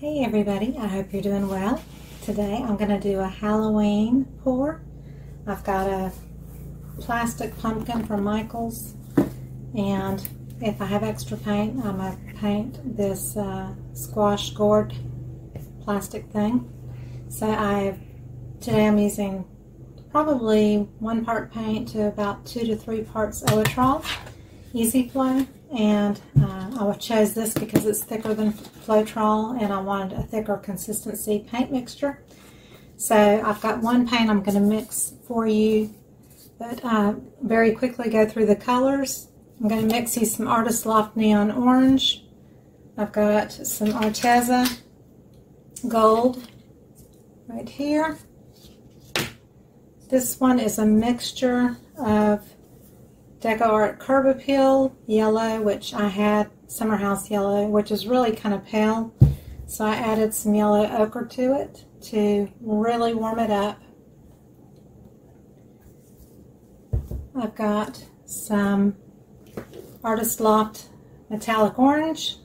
Hey everybody, I hope you're doing well. Today I'm going to do a Halloween pour. I've got a plastic pumpkin from Michaels, and if I have extra paint, I'm going to paint this squash gourd plastic thing. So today I'm using probably 1 part paint to about 2 to 3 parts Owatrol, Easy Flow. And I chose this because it's thicker than Flotrol and I wanted a thicker consistency paint mixture. So I've got 1 paint I'm going to mix for you, but very quickly go through the colors. I'm going to mix you some Artist Loft Neon Orange. I've got some Arteza Gold right here. This one is a mixture of DecoArt Curb Appeal Yellow, which I had Summer House Yellow, which is really kind of pale, so I added some yellow ochre to it to really warm it up. I've got some Artist Loft Metallic Orange.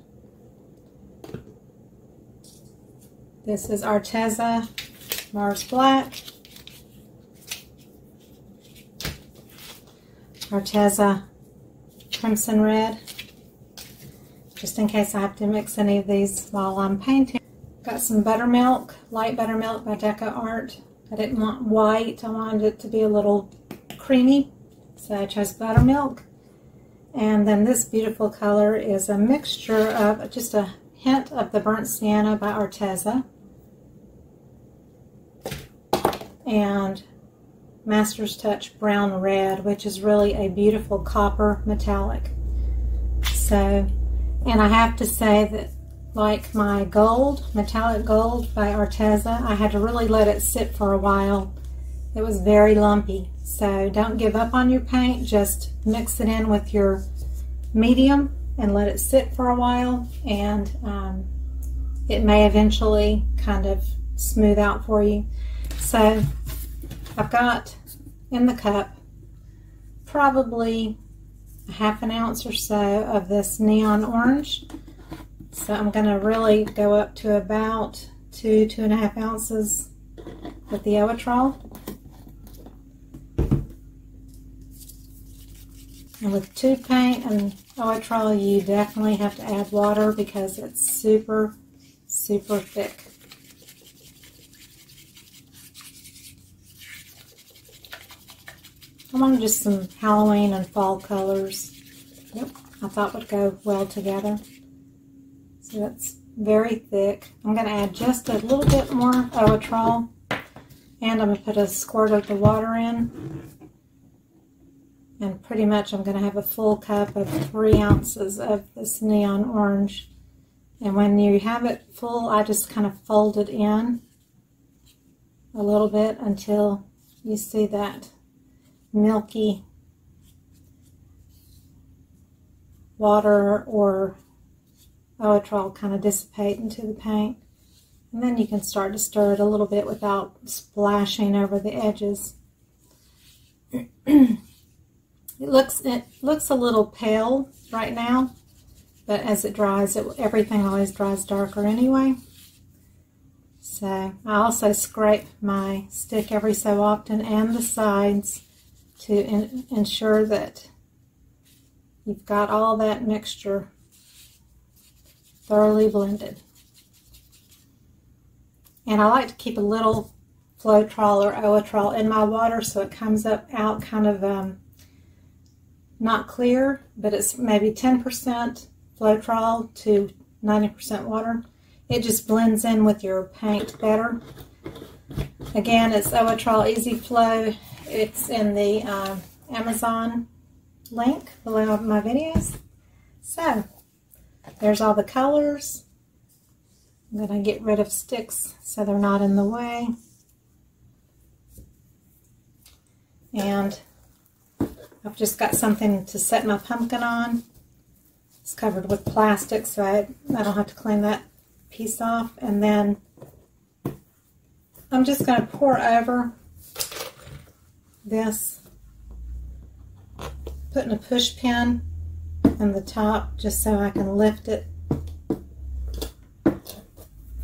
This is Arteza Mars Black, Arteza Crimson Red, just in case I have to mix any of these while I'm painting. Got some Buttermilk, Light Buttermilk by DecoArt. I didn't want white, I wanted it to be a little creamy, so I chose Buttermilk. And then this beautiful color is a mixture of just a hint of the Burnt Sienna by Arteza and Master's Touch Brown Red, which is really a beautiful copper metallic. So, and I have to say that, like my gold, Metallic Gold by Arteza, I had to really let it sit for a while. It was very lumpy. So don't give up on your paint, just mix it in with your medium and let it sit for a while, and it may eventually kind of smooth out for you. So I've got in the cup probably a ½ ounce or so of this neon orange. So I'm going to really go up to about 2–2½ ounces with the Owatrol. And with tube paint and Owatrol, you definitely have to add water because it's super, super thick. I wanted just some Halloween and fall colors. Yep, I thought would go well together. So that's very thick. I'm going to add just a little bit more Owatrol, and I'm going to put a squirt of the water in. And pretty much I'm going to have a full cup of 3 ounces of this neon orange. And when you have it full, I just kind of fold it in a little bit until you see that milky water or Owatrol kind of dissipate into the paint, and then you can start to stir it a little bit without splashing over the edges. It looks a little pale right now, but as it dries, everything always dries darker anyway. So I also scrape my stick every so often and the sides to ensure that you've got all that mixture thoroughly blended. And I like to keep a little Flotrol or Owatrol in my water so it comes out kind of not clear, but it's maybe 10% Flotrol to 90% water. It just blends in with your paint better. Again, it's Owatrol Easy Flow. It's in the Amazon link below my videos. So there's all the colors. I'm going to get rid of sticks so they're not in the way. And I've just got something to set my pumpkin on. It's covered with plastic, so I don't have to clean that piece off. And then I'm just going to pour over this, putting a push pin on the top just so I can lift it.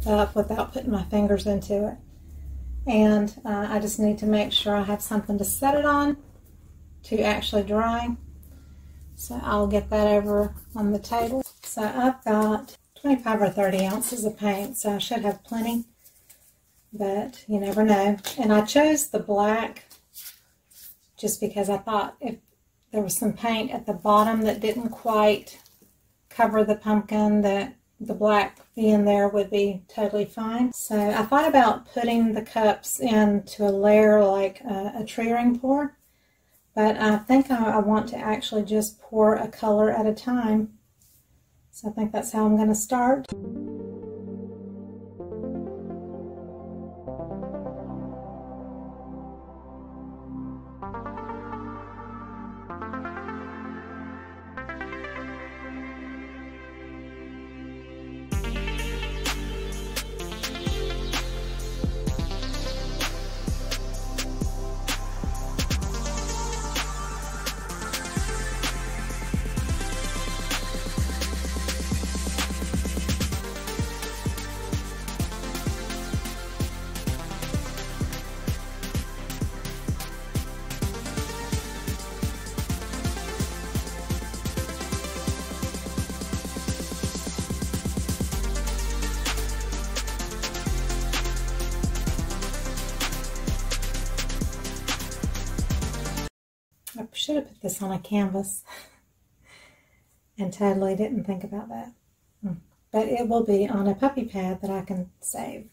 up without putting my fingers into it. And I just need to make sure I have something to set it on to actually dry. So I'll get that over on the table. So I've got 25 or 30 ounces of paint, so I should have plenty, but you never know. And I chose the black just because I thought if there was some paint at the bottom that didn't quite cover the pumpkin, that the black being there would be totally fine. So I thought about putting the cups into a layer like a tree ring pour, but I think I want to actually just pour a color at a time. So I think that's how I'm going to start. I should have put this on a canvas and totally didn't think about that. But it will be on a puppy pad that I can save.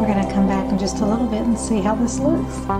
We're going to come back in just a little bit and see how this looks.